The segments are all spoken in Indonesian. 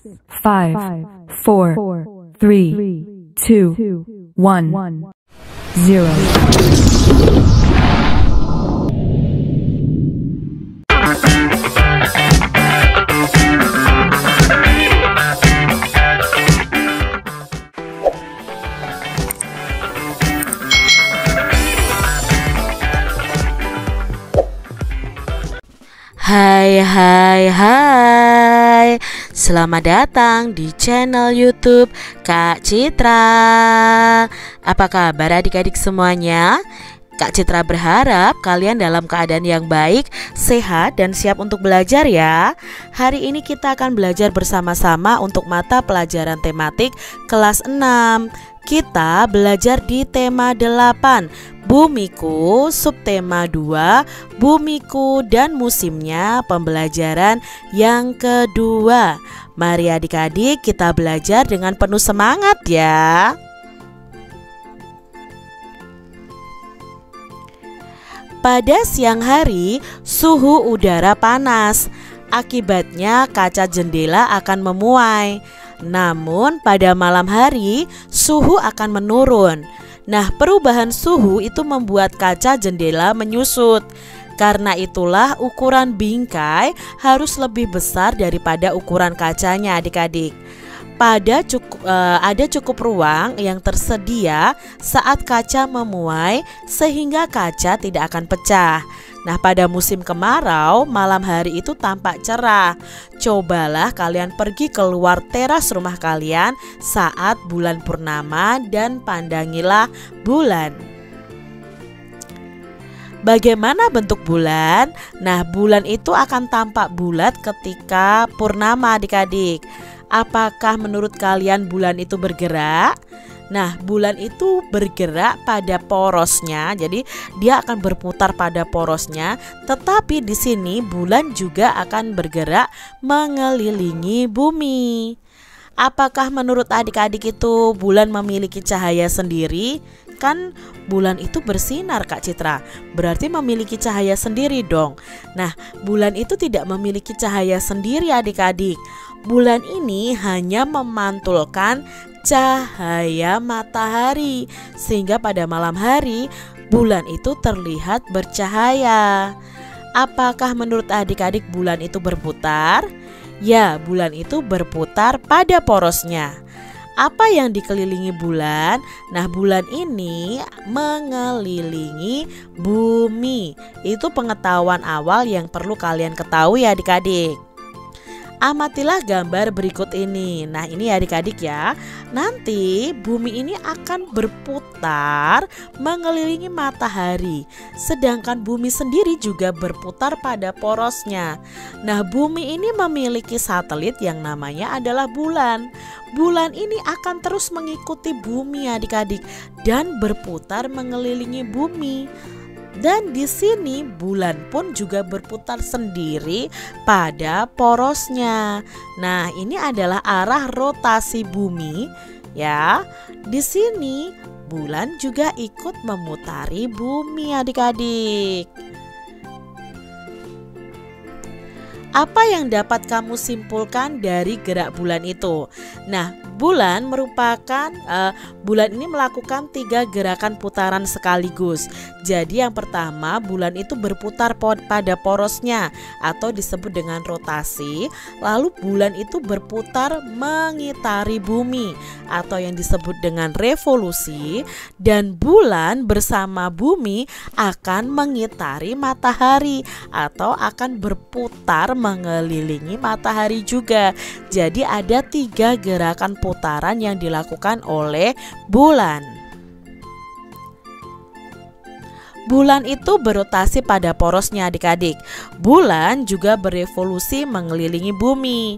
5, 4, 3, 2, 1, 0. Hai, selamat datang di channel YouTube Kak Citra. Apa kabar adik-adik semuanya? Kak Citra berharap kalian dalam keadaan yang baik, sehat, dan siap untuk belajar ya. Hari ini kita akan belajar bersama-sama untuk mata pelajaran tematik kelas 6. Kita belajar di tema 8. BUMIKU, subtema 2, BUMIKU dan musimnya, pembelajaran yang kedua. Mari adik-adik kita belajar dengan penuh semangat ya. Pada siang hari, suhu udara panas. Akibatnya kaca jendela akan memuai. Namun pada malam hari, suhu akan menurun. Nah, perubahan suhu itu membuat kaca jendela menyusut. Karena itulah ukuran bingkai harus lebih besar daripada ukuran kacanya adik-adik. Ada cukup ruang yang tersedia saat kaca memuai sehingga kaca tidak akan pecah. Nah, pada musim kemarau, malam hari itu tampak cerah. Cobalah kalian pergi keluar teras rumah kalian saat bulan purnama dan pandangilah bulan. Bagaimana bentuk bulan? Nah, bulan itu akan tampak bulat ketika purnama adik-adik. Apakah menurut kalian bulan itu bergerak? Nah, bulan itu bergerak pada porosnya, jadi dia akan berputar pada porosnya. Tetapi di sini bulan juga akan bergerak mengelilingi bumi. Apakah menurut adik-adik itu bulan memiliki cahaya sendiri? Kan bulan itu bersinar Kak Citra, berarti memiliki cahaya sendiri dong. Nah, bulan itu tidak memiliki cahaya sendiri adik-adik. Bulan ini hanya memantulkan cahaya matahari, sehingga pada malam hari bulan itu terlihat bercahaya. Apakah menurut adik-adik bulan itu berputar? Ya, bulan itu berputar pada porosnya. Apa yang dikelilingi bulan? Nah, bulan ini mengelilingi bumi. Itu pengetahuan awal yang perlu kalian ketahui adik-adik. Amatilah gambar berikut ini. Nah, ini adik-adik ya. Nanti bumi ini akan berputar mengelilingi matahari. Sedangkan bumi sendiri juga berputar pada porosnya. Nah, bumi ini memiliki satelit yang namanya adalah bulan. Bulan ini akan terus mengikuti bumi adik-adik dan berputar mengelilingi bumi. Dan di sini bulan pun juga berputar sendiri pada porosnya. Nah, ini adalah arah rotasi bumi ya. Di sini bulan juga ikut memutari bumi adik-adik. Apa yang dapat kamu simpulkan dari gerak bulan itu? Nah, bulan ini melakukan 3 gerakan putaran sekaligus. Jadi yang pertama, bulan itu berputar pada porosnya atau disebut dengan rotasi. Lalu bulan itu berputar mengitari bumi atau yang disebut dengan revolusi. Dan bulan bersama bumi akan mengitari matahari atau akan berputar mengelilingi matahari juga. Jadi ada 3 gerakan putaran yang dilakukan oleh bulan. Bulan itu berotasi pada porosnya adik-adik. Bulan juga berevolusi mengelilingi bumi.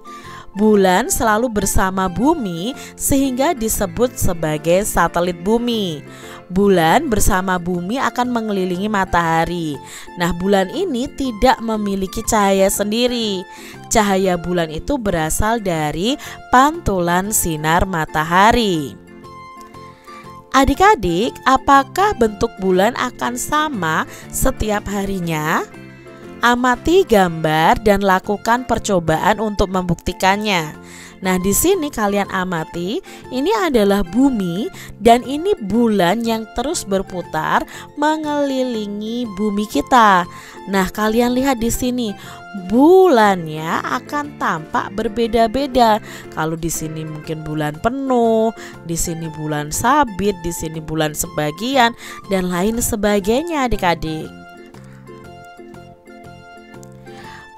Bulan selalu bersama bumi sehingga disebut sebagai satelit bumi. Bulan bersama bumi akan mengelilingi matahari. Nah, bulan ini tidak memiliki cahaya sendiri. Cahaya bulan itu berasal dari pantulan sinar matahari. Adik-adik, apakah bentuk bulan akan sama setiap harinya? Amati gambar dan lakukan percobaan untuk membuktikannya. Nah, di sini kalian amati, ini adalah bumi dan ini bulan yang terus berputar mengelilingi bumi kita. Nah, kalian lihat di sini, bulannya akan tampak berbeda-beda. Kalau di sini mungkin bulan penuh, di sini bulan sabit, di sini bulan sebagian dan lain sebagainya, adik-adik.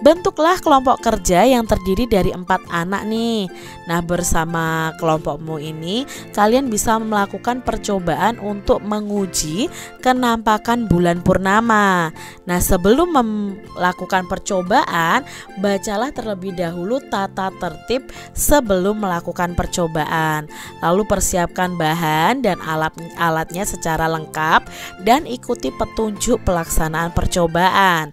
Bentuklah kelompok kerja yang terdiri dari 4 anak nih. Nah, bersama kelompokmu ini kalian bisa melakukan percobaan untuk menguji kenampakan bulan purnama. Nah, sebelum melakukan percobaan, bacalah terlebih dahulu tata tertib sebelum melakukan percobaan. Lalu persiapkan bahan dan alatnya secara lengkap dan ikuti petunjuk pelaksanaan percobaan.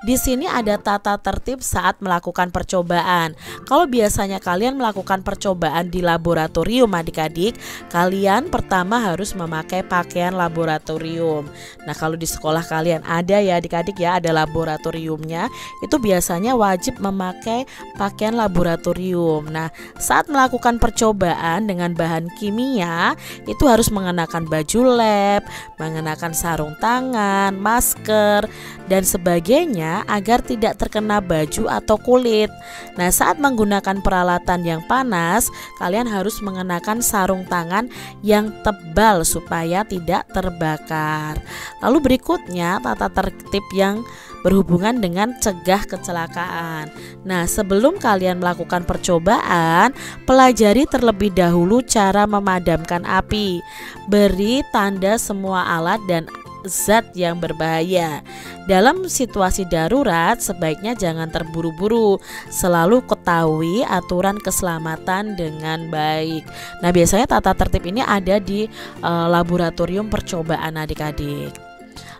Di sini ada tata tertib saat melakukan percobaan. Kalau biasanya kalian melakukan percobaan di laboratorium, adik-adik, kalian pertama harus memakai pakaian laboratorium. Nah, kalau di sekolah kalian ada ya adik-adik ya, ada laboratoriumnya, itu biasanya wajib memakai pakaian laboratorium. Nah, saat melakukan percobaan dengan bahan kimia, itu harus mengenakan baju lab, mengenakan sarung tangan, masker, dan sebagainya agar tidak terkena baju atau kulit. Nah, saat menggunakan peralatan yang panas, kalian harus mengenakan sarung tangan yang tebal supaya tidak terbakar. Lalu berikutnya tata tertib yang berhubungan dengan cegah kecelakaan. Nah, sebelum kalian melakukan percobaan, pelajari terlebih dahulu cara memadamkan api. Beri tanda semua alat dan zat yang berbahaya. Dalam situasi darurat sebaiknya jangan terburu-buru, selalu ketahui aturan keselamatan dengan baik. Nah, biasanya tata tertib ini ada di laboratorium percobaan, adik-adik.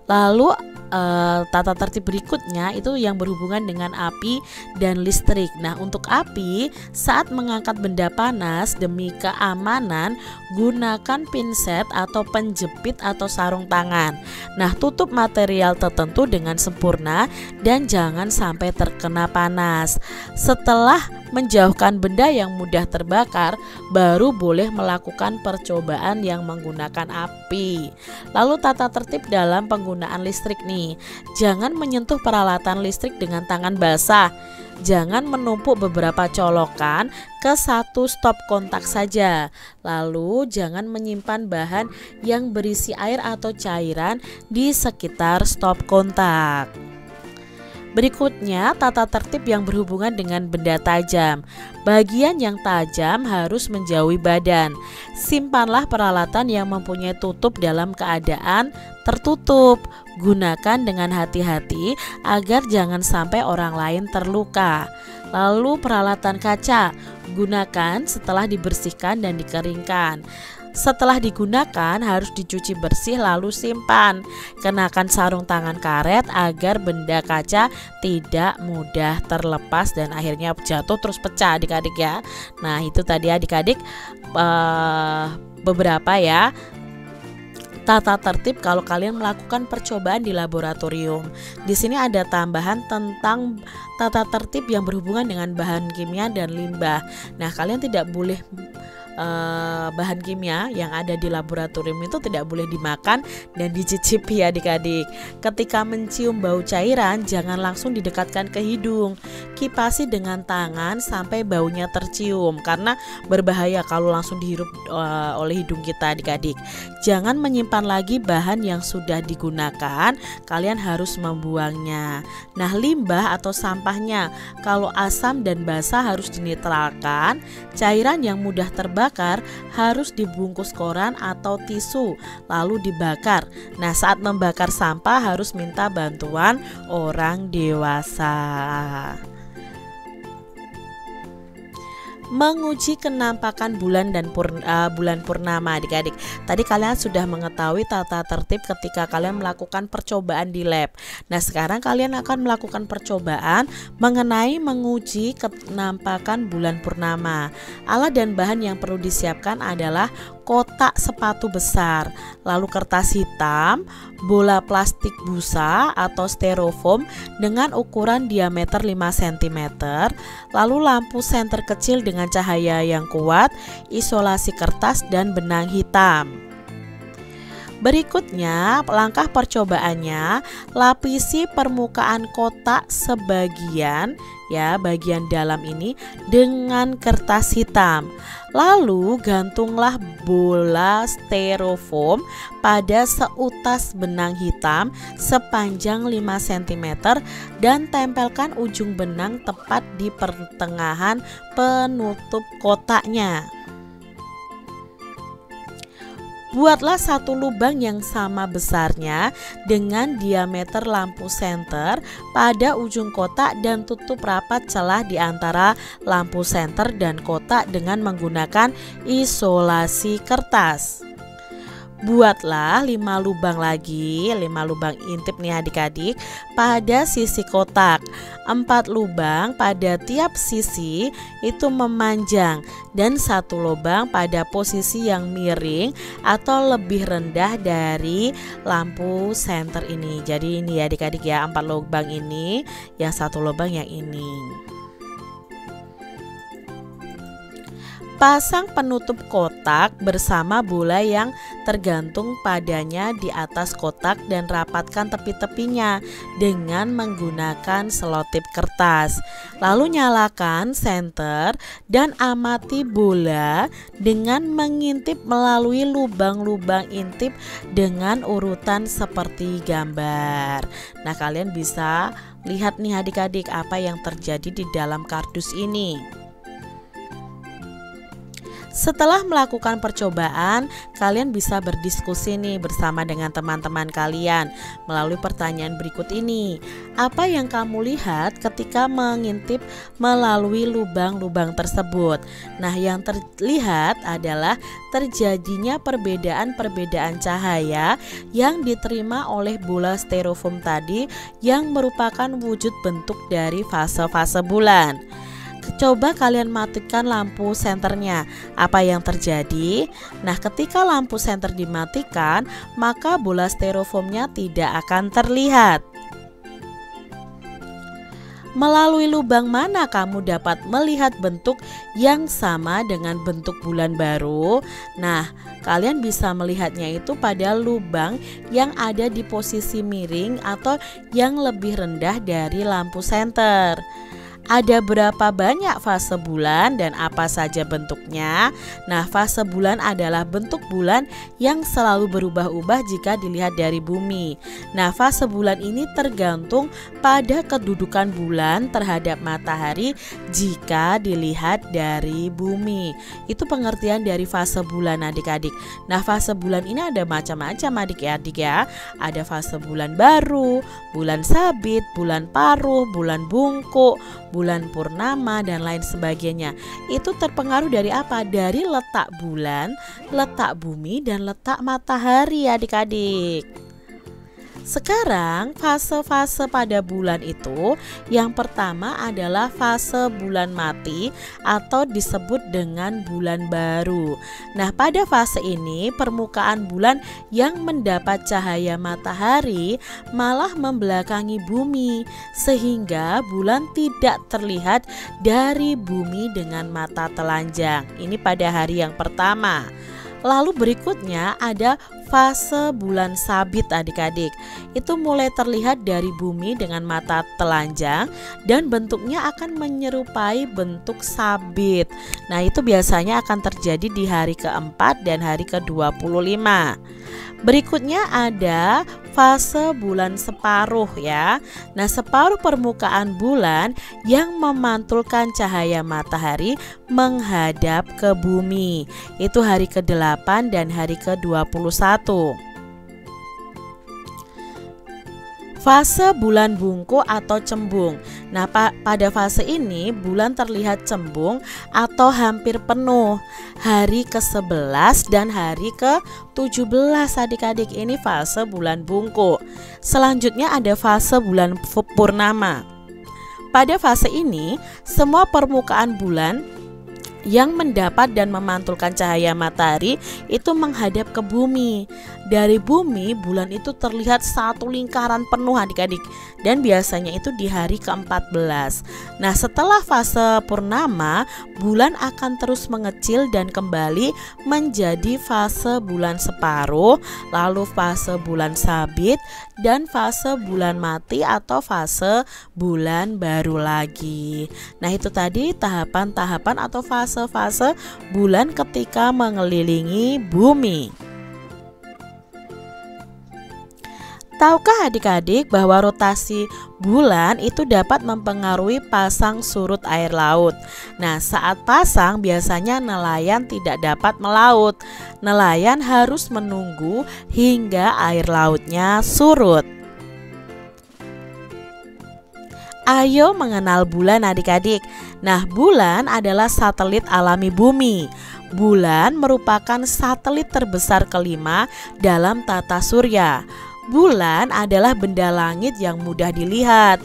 Lalu tata tertib berikutnya itu yang berhubungan dengan api dan listrik. Nah, untuk api, saat mengangkat benda panas demi keamanan, gunakan pinset atau penjepit atau sarung tangan. Nah, tutup material tertentu dengan sempurna dan jangan sampai terkena panas. Setelah menjauhkan benda yang mudah terbakar, baru boleh melakukan percobaan yang menggunakan api. Lalu tata tertib dalam penggunaan listrik nih. Jangan menyentuh peralatan listrik dengan tangan basah. Jangan menumpuk beberapa colokan ke satu stop kontak saja. Lalu jangan menyimpan bahan yang berisi air atau cairan di sekitar stop kontak. Berikutnya tata tertib yang berhubungan dengan benda tajam. Bagian yang tajam harus menjauhi badan. Simpanlah peralatan yang mempunyai tutup dalam keadaan tertutup. Gunakan dengan hati-hati agar jangan sampai orang lain terluka. Lalu peralatan kaca, gunakan setelah dibersihkan dan dikeringkan. Setelah digunakan harus dicuci bersih lalu simpan. Kenakan sarung tangan karet agar benda kaca tidak mudah terlepas dan akhirnya jatuh terus pecah, adik-adik ya. Nah, itu tadi adik-adik beberapa ya tata tertib kalau kalian melakukan percobaan di laboratorium. Di sini ada tambahan tentang tata tertib yang berhubungan dengan bahan kimia dan limbah. Nah, kalian tidak boleh bahan kimia yang ada di laboratorium itu tidak boleh dimakan dan dicicipi, adik-adik. Ketika mencium bau cairan, jangan langsung didekatkan ke hidung. Kipasi dengan tangan sampai baunya tercium, karena berbahaya kalau langsung dihirup oleh hidung kita, adik-adik. Jangan menyimpan lagi bahan yang sudah digunakan, kalian harus membuangnya. Nah, limbah atau sampahnya, kalau asam dan basah harus dinetralkan. Cairan yang mudah terbakar harus dibungkus koran atau tisu lalu dibakar. Nah, saat membakar sampah harus minta bantuan orang dewasa. Menguji kenampakan bulan dan bulan purnama, adik-adik. Tadi kalian sudah mengetahui tata tertib ketika kalian melakukan percobaan di lab. Nah, sekarang kalian akan melakukan percobaan mengenai menguji kenampakan bulan purnama. Alat dan bahan yang perlu disiapkan adalah kotak sepatu besar, lalu kertas hitam, bola plastik busa atau styrofoam dengan ukuran diameter 5 cm, lalu lampu senter kecil dengan cahaya yang kuat, isolasi kertas dan benang hitam. Berikutnya, langkah percobaannya, lapisi permukaan kotak sebagian, ya, bagian dalam ini dengan kertas hitam. Lalu gantunglah bola styrofoam pada seutas benang hitam sepanjang 5 cm dan tempelkan ujung benang tepat di pertengahan penutup kotaknya. Buatlah satu lubang yang sama besarnya dengan diameter lampu senter pada ujung kotak dan tutup rapat celah di antara lampu senter dan kotak dengan menggunakan isolasi kertas. Buatlah 5 lubang lagi, 5 lubang intip nih adik-adik pada sisi kotak. 4 lubang pada tiap sisi itu memanjang dan 1 lubang pada posisi yang miring atau lebih rendah dari lampu senter ini. Jadi ini ya adik-adik ya, 4 lubang ini, yang 1 lubang yang ini. Pasang penutup kotak bersama bola yang tergantung padanya di atas kotak dan rapatkan tepi-tepinya dengan menggunakan selotip kertas. Lalu nyalakan senter dan amati bola dengan mengintip melalui lubang-lubang intip dengan urutan seperti gambar. Nah, kalian bisa lihat nih adik-adik apa yang terjadi di dalam kardus ini. Setelah melakukan percobaan, kalian bisa berdiskusi nih bersama dengan teman-teman kalian melalui pertanyaan berikut ini. Apa yang kamu lihat ketika mengintip melalui lubang-lubang tersebut? Nah, yang terlihat adalah terjadinya perbedaan-perbedaan cahaya yang diterima oleh bola styrofoam tadi yang merupakan wujud bentuk dari fase-fase bulan. Coba kalian matikan lampu senternya. Apa yang terjadi? Nah, ketika lampu senter dimatikan, maka bola styrofoamnya tidak akan terlihat. Melalui lubang mana kamu dapat melihat bentuk yang sama dengan bentuk bulan baru? Nah, kalian bisa melihatnya itu pada lubang yang ada di posisi miring atau yang lebih rendah dari lampu senter. Ada berapa banyak fase bulan dan apa saja bentuknya? Nah, fase bulan adalah bentuk bulan yang selalu berubah-ubah jika dilihat dari bumi. Nah, fase bulan ini tergantung pada kedudukan bulan terhadap matahari jika dilihat dari bumi. Itu pengertian dari fase bulan adik-adik. Nah, fase bulan ini ada macam-macam adik-adik ya. Ada fase bulan baru, bulan sabit, bulan paruh, bulan bungkuk, bulan purnama dan lain sebagainya. Itu terpengaruh dari apa? Dari letak bulan, letak bumi dan letak matahari adik-adik. Sekarang fase-fase pada bulan itu, yang pertama adalah fase bulan mati atau disebut dengan bulan baru. Nah, pada fase ini permukaan bulan yang mendapat cahaya matahari malah membelakangi bumi, sehingga bulan tidak terlihat dari bumi dengan mata telanjang. Ini pada hari yang pertama. Lalu berikutnya ada fase bulan sabit adik-adik. Itu mulai terlihat dari bumi dengan mata telanjang dan bentuknya akan menyerupai bentuk sabit. Nah, itu biasanya akan terjadi di hari keempat dan hari ke-25. Berikutnya ada fase bulan separuh ya. Nah, separuh permukaan bulan yang memantulkan cahaya matahari menghadap ke bumi. Itu hari ke-8 dan hari ke-21. Fase bulan bungkuk atau cembung. Nah, pada fase ini bulan terlihat cembung atau hampir penuh. Hari ke-11 dan hari ke-17 adik-adik, ini fase bulan bungkuk. Selanjutnya ada fase bulan purnama. Pada fase ini semua permukaan bulan yang mendapat dan memantulkan cahaya matahari itu menghadap ke bumi. Dari bumi, bulan itu terlihat satu lingkaran penuh adik-adik, dan biasanya itu di hari ke-14. Nah, setelah fase purnama, bulan akan terus mengecil dan kembali menjadi fase bulan separuh, lalu fase bulan sabit, dan fase bulan mati atau fase bulan baru lagi. Nah, itu tadi tahapan-tahapan atau fase-fase bulan ketika mengelilingi bumi. Tahukah adik-adik bahwa rotasi bulan itu dapat mempengaruhi pasang surut air laut? Nah, saat pasang biasanya nelayan tidak dapat melaut. Nelayan harus menunggu hingga air lautnya surut. Ayo mengenal bulan adik-adik. Nah, bulan adalah satelit alami bumi. Bulan merupakan satelit terbesar kelima dalam tata surya. Bulan adalah benda langit yang mudah dilihat.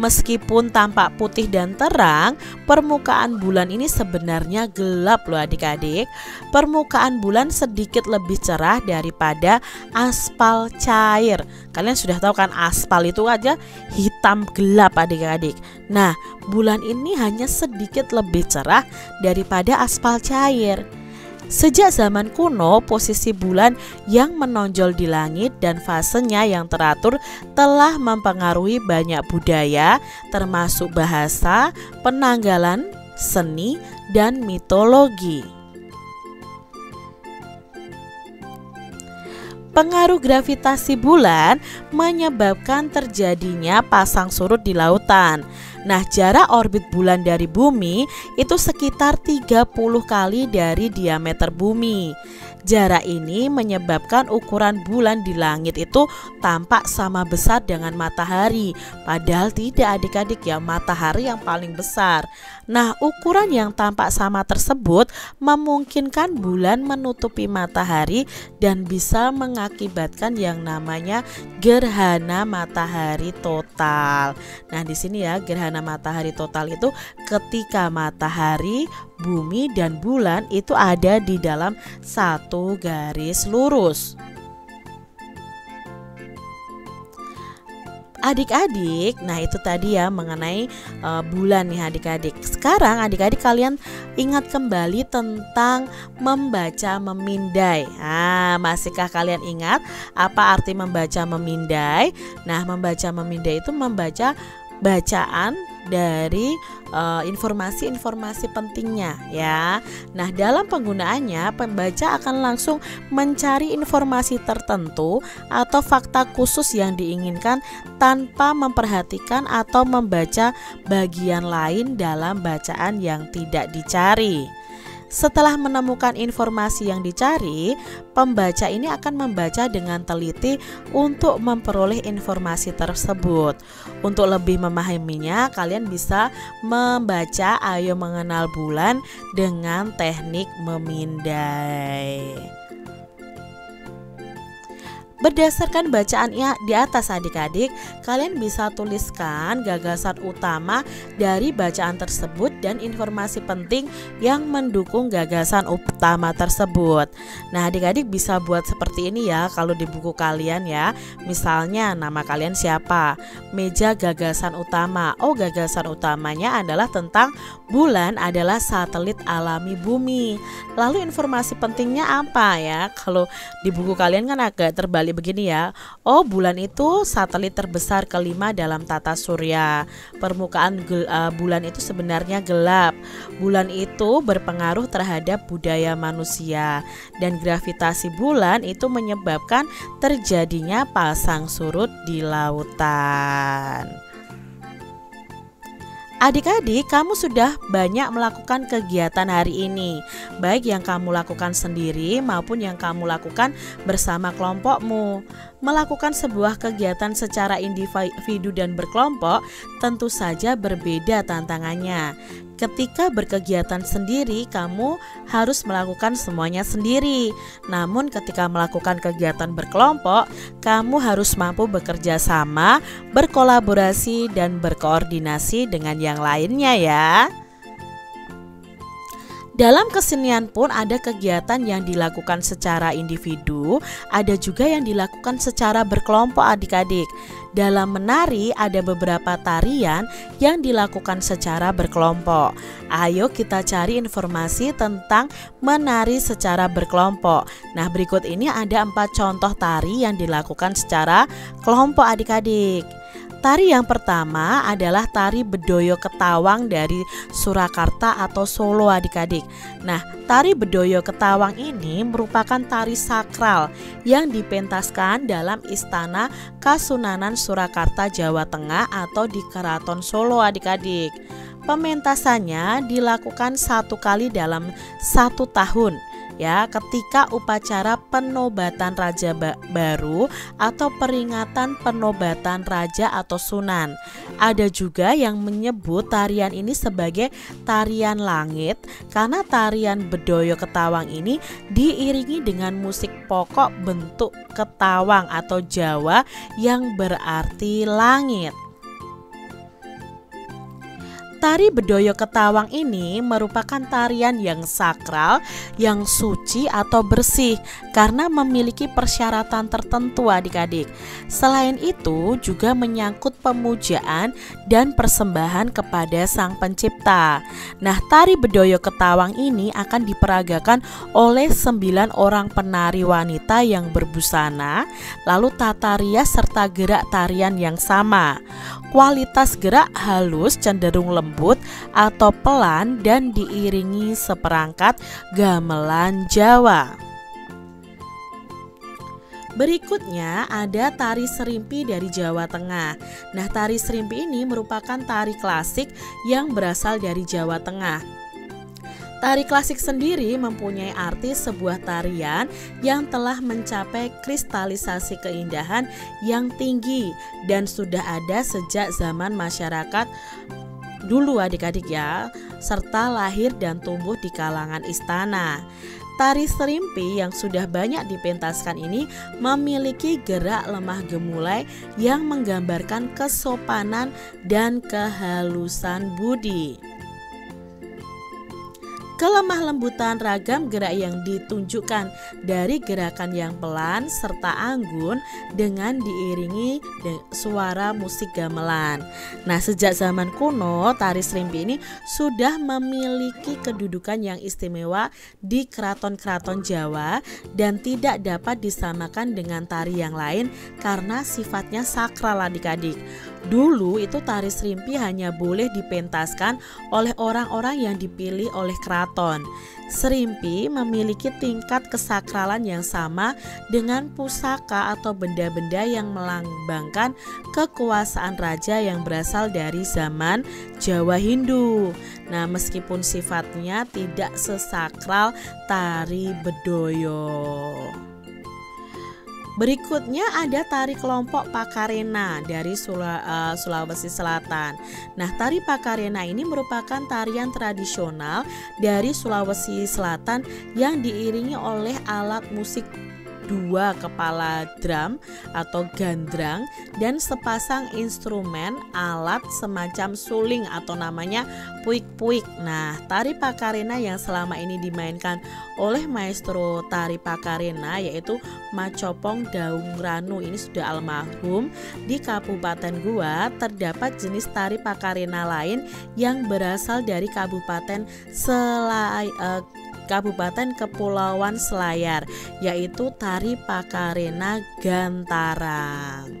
Meskipun tampak putih dan terang, permukaan bulan ini sebenarnya gelap loh adik-adik. Permukaan bulan sedikit lebih cerah daripada aspal cair. Kalian sudah tahu kan, aspal itu aja hitam gelap adik-adik. Nah, bulan ini hanya sedikit lebih cerah daripada aspal cair. Sejak zaman kuno, posisi bulan yang menonjol di langit dan fasenya yang teratur telah mempengaruhi banyak budaya, termasuk bahasa, penanggalan, seni, dan mitologi. Pengaruh gravitasi bulan menyebabkan terjadinya pasang surut di lautan. Nah, jarak orbit bulan dari bumi itu sekitar 30 kali dari diameter bumi. Jarak ini menyebabkan ukuran bulan di langit itu tampak sama besar dengan matahari. Padahal tidak adik-adik ya, matahari yang paling besar. Nah, ukuran yang tampak sama tersebut memungkinkan bulan menutupi matahari dan bisa mengakibatkan yang namanya gerhana matahari total. Nah, di sini ya, gerhana matahari total itu ketika matahari, bumi, dan bulan itu ada di dalam satu garis lurus. Adik-adik, nah itu tadi ya mengenai bulan nih adik-adik. Sekarang adik-adik kalian ingat kembali tentang membaca memindai. Nah, masihkah kalian ingat apa arti membaca memindai? Nah, membaca memindai itu membaca bacaan dari informasi-informasi pentingnya ya. Nah, dalam penggunaannya pembaca akan langsung mencari informasi tertentu atau fakta khusus yang diinginkan tanpa memperhatikan atau membaca bagian lain dalam bacaan yang tidak dicari. Setelah menemukan informasi yang dicari, pembaca ini akan membaca dengan teliti untuk memperoleh informasi tersebut. Untuk lebih memahaminya, kalian bisa membaca Ayo Mengenal Bulan dengan teknik memindai. Berdasarkan bacaannya di atas adik-adik, kalian bisa tuliskan gagasan utama dari bacaan tersebut dan informasi penting yang mendukung gagasan utama tersebut. Nah, adik-adik bisa buat seperti ini ya kalau di buku kalian ya. Misalnya nama kalian siapa? Meja gagasan utama. Oh, gagasan utamanya adalah tentang bulan adalah satelit alami bumi. Lalu informasi pentingnya apa ya? Kalau di buku kalian kan agak terbalik begini ya. Oh, bulan itu satelit terbesar kelima dalam tata surya. Permukaan bulan itu sebenarnya gelap. Bulan itu berpengaruh terhadap budaya manusia, dan gravitasi bulan itu menyebabkan terjadinya pasang surut di lautan. Adik-adik, kamu sudah banyak melakukan kegiatan hari ini, baik yang kamu lakukan sendiri maupun yang kamu lakukan bersama kelompokmu. Melakukan sebuah kegiatan secara individu dan berkelompok tentu saja berbeda tantangannya. Ketika berkegiatan sendiri, kamu harus melakukan semuanya sendiri. Namun ketika melakukan kegiatan berkelompok, kamu harus mampu bekerja sama, berkolaborasi, dan berkoordinasi dengan yang lainnya ya. Dalam kesenian pun ada kegiatan yang dilakukan secara individu, ada juga yang dilakukan secara berkelompok adik-adik. Dalam menari ada beberapa tarian yang dilakukan secara berkelompok. Ayo kita cari informasi tentang menari secara berkelompok. Nah, berikut ini ada 4 contoh tari yang dilakukan secara kelompok adik-adik. Tari yang pertama adalah tari Bedoyo Ketawang dari Surakarta atau Solo adik-adik. Nah, tari Bedoyo Ketawang ini merupakan tari sakral yang dipentaskan dalam istana Kasunanan Surakarta Jawa Tengah atau di Keraton Solo adik-adik. Pementasannya dilakukan 1 kali dalam 1 tahun. Ya, ketika upacara penobatan raja baru atau peringatan penobatan raja atau sunan. Ada juga yang menyebut tarian ini sebagai tarian langit karena tarian Bedoyo Ketawang ini diiringi dengan musik pokok bentuk ketawang atau Jawa yang berarti langit. Tari Bedoyo Ketawang ini merupakan tarian yang sakral, yang suci atau bersih karena memiliki persyaratan tertentu adik-adik. Selain itu juga menyangkut pemujaan dan persembahan kepada Sang Pencipta. Nah, tari Bedoyo Ketawang ini akan diperagakan oleh 9 orang penari wanita yang berbusana, lalu tata rias serta gerak tarian yang sama. Kualitas gerak halus, cenderung lembut atau pelan dan diiringi seperangkat gamelan Jawa. Berikutnya ada tari Serimpi dari Jawa Tengah. Nah, tari Serimpi ini merupakan tari klasik yang berasal dari Jawa Tengah. Tari klasik sendiri mempunyai arti sebuah tarian yang telah mencapai kristalisasi keindahan yang tinggi dan sudah ada sejak zaman masyarakat dulu adik-adik ya, serta lahir dan tumbuh di kalangan istana. Tari Serimpi yang sudah banyak dipentaskan ini memiliki gerak lemah gemulai yang menggambarkan kesopanan dan kehalusan budi. Kelemah lembutan ragam gerak yang ditunjukkan dari gerakan yang pelan serta anggun dengan diiringi suara musik gamelan. Nah, sejak zaman kuno tari Serimpi ini sudah memiliki kedudukan yang istimewa di keraton-keraton Jawa dan tidak dapat disamakan dengan tari yang lain karena sifatnya sakral adik-adik. Dulu itu tari Serimpi hanya boleh dipentaskan oleh orang-orang yang dipilih oleh keraton. Serimpi memiliki tingkat kesakralan yang sama dengan pusaka atau benda-benda yang melambangkan kekuasaan raja yang berasal dari zaman Jawa Hindu. Nah, meskipun sifatnya tidak sesakral tari Bedoyo. Berikutnya ada tari kelompok Pakarena dari Sulawesi Selatan. Nah, tari Pakarena ini merupakan tarian tradisional dari Sulawesi Selatan yang diiringi oleh alat musik 2 kepala drum atau gandrang dan sepasang instrumen alat semacam suling atau namanya puik-puik. Nah, tari Pakarena yang selama ini dimainkan oleh maestro tari Pakarena yaitu Macopong Daung Ranu, ini sudah almarhum. Di Kabupaten Goa terdapat jenis tari Pakarena lain yang berasal dari Kabupaten Kepulauan Selayar, yaitu tari Pakarena Gantarang.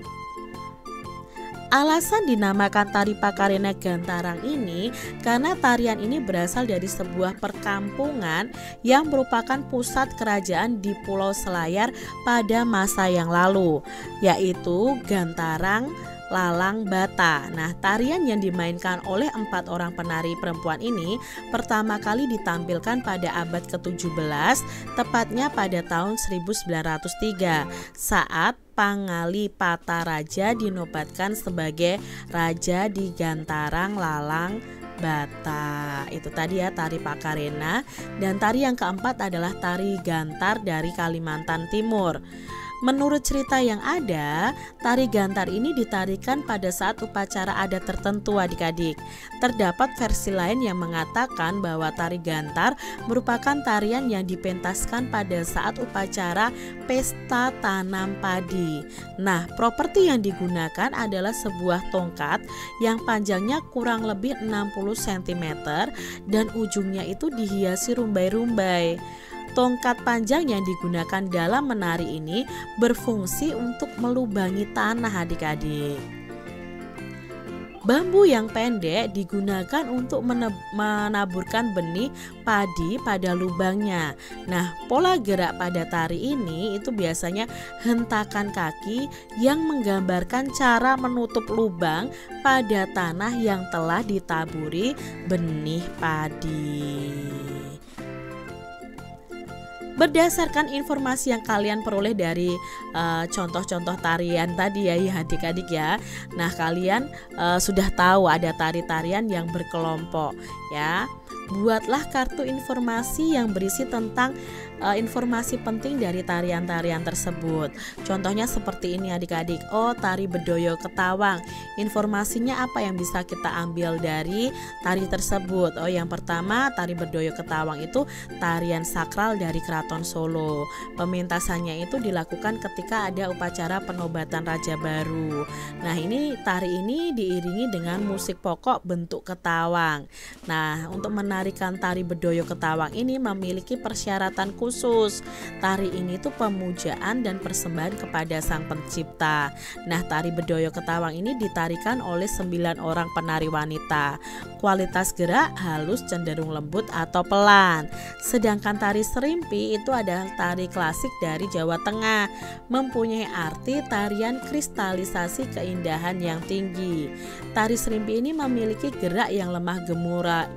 Alasan dinamakan tari Pakarena Gantarang ini karena tarian ini berasal dari sebuah perkampungan yang merupakan pusat kerajaan di Pulau Selayar pada masa yang lalu, yaitu Gantarang Lalang Bata. Nah, tarian yang dimainkan oleh 4 orang penari perempuan ini pertama kali ditampilkan pada abad ke-17, tepatnya pada tahun 1903 saat Pangali Pataraja dinobatkan sebagai raja di Gantarang Lalang Bata. Itu tadi ya tari Pakarena. Dan tari yang keempat adalah tari Gantar dari Kalimantan Timur. Menurut cerita yang ada, tari gantar ini ditarikan pada saat upacara adat tertentu, adik-adik. Terdapat versi lain yang mengatakan bahwa tari gantar merupakan tarian yang dipentaskan pada saat upacara pesta tanam padi. Nah, properti yang digunakan adalah sebuah tongkat yang panjangnya kurang lebih 60 cm dan ujungnya itu dihiasi rumbai-rumbai. Tongkat panjang yang digunakan dalam menari ini berfungsi untuk melubangi tanah, adik-adik. Bambu yang pendek digunakan untuk menaburkan benih padi pada lubangnya. Nah, pola gerak pada tari ini itu biasanya hentakan kaki yang menggambarkan cara menutup lubang pada tanah yang telah ditaburi benih padi. Berdasarkan informasi yang kalian peroleh dari contoh-contoh tarian tadi ya adik-adik ya. Nah, kalian sudah tahu ada tari-tarian yang berkelompok ya. Buatlah kartu informasi yang berisi tentang informasi penting dari tarian-tarian tersebut. Contohnya seperti ini adik-adik. Oh, tari Bedoyo Ketawang. Informasinya apa yang bisa kita ambil dari tari tersebut? Oh, yang pertama, tari Bedoyo Ketawang itu tarian sakral dari Keraton Solo. Pementasannya itu dilakukan ketika ada upacara penobatan Raja Baru. Nah, ini tari ini diiringi dengan musik pokok bentuk ketawang. Nah, untuk menarikan tari Bedoyo Ketawang ini memiliki persyaratan khusus. Tari ini tuh pemujaan dan persembahan kepada Sang Pencipta. Nah, tari Bedoyo Ketawang ini ditarikan oleh 9 orang penari wanita. Kualitas gerak halus cenderung lembut atau pelan. Sedangkan tari Serimpi itu adalah tari klasik dari Jawa Tengah, mempunyai arti tarian kristalisasi keindahan yang tinggi. Tari Serimpi ini memiliki gerak yang lemah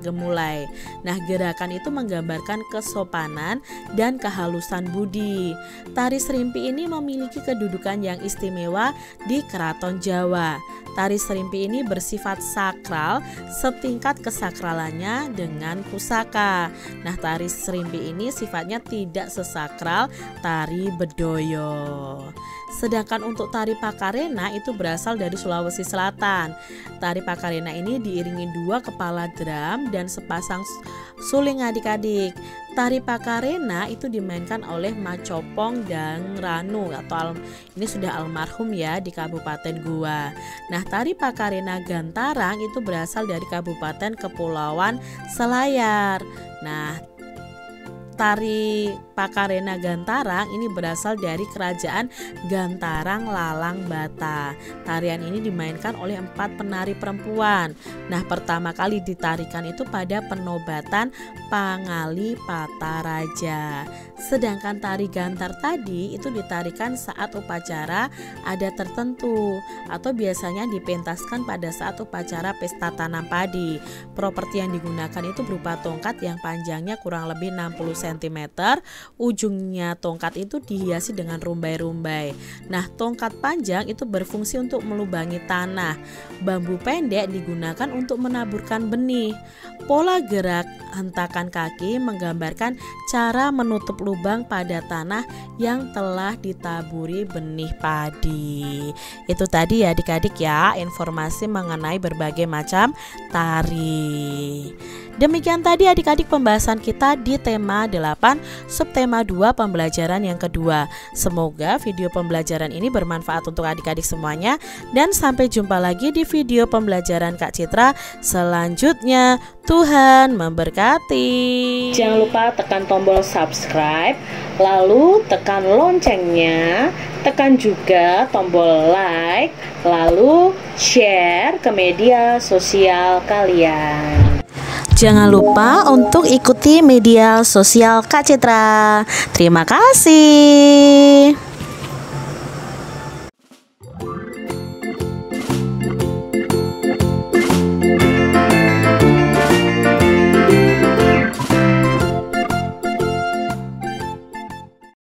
gemulai. Nah, gerakan itu menggambarkan kesopanan dan kehalusan budi. Tari Serimpi ini memiliki kedudukan yang istimewa di Keraton Jawa. Tari Serimpi ini bersifat sakral, setingkat kesakralannya dengan pusaka. Nah, tari Serimpi ini sifatnya tidak sesakral tari Bedoyo. Sedangkan untuk tari Pakarena itu berasal dari Sulawesi Selatan. Tari Pakarena ini diiringi 2 kepala drum dan sepasang suling, adik-adik. Tari Pakarena itu dimainkan oleh Macopong dan Ranu atau ini sudah almarhum ya di Kabupaten Goa. Nah, tari Pakarena Gantarang itu berasal dari Kabupaten Kepulauan Selayar. Nah, tari Pakarena Gantarang ini berasal dari Kerajaan Gantarang Lalang Bata. Tarian ini dimainkan oleh 4 penari perempuan. Nah, pertama kali ditarikan itu pada penobatan Pangali Pataraja. Sedangkan tari gantar tadi itu ditarikan saat upacara adat tertentu atau biasanya dipentaskan pada saat upacara pesta tanam padi. Properti yang digunakan itu berupa tongkat yang panjangnya kurang lebih 60 cm. Ujungnya tongkat itu dihiasi dengan rumbai-rumbai. Nah, tongkat panjang itu berfungsi untuk melubangi tanah. Bambu pendek digunakan untuk menaburkan benih. Pola gerak hentakan kaki menggambarkan cara menutup lubang pada tanah yang telah ditaburi benih padi. Itu tadi ya adik-adik ya, informasi mengenai berbagai macam tari. Demikian tadi adik-adik pembahasan kita di tema 8 subtema 2 pembelajaran yang kedua. Semoga video pembelajaran ini bermanfaat untuk adik-adik semuanya. Dan sampai jumpa lagi di video pembelajaran Kak Citra selanjutnya. Tuhan memberkati. Jangan lupa tekan tombol subscribe, lalu tekan loncengnya, tekan juga tombol like, lalu share ke media sosial kalian. Jangan lupa untuk ikuti media sosial Kak Citra. Terima kasih.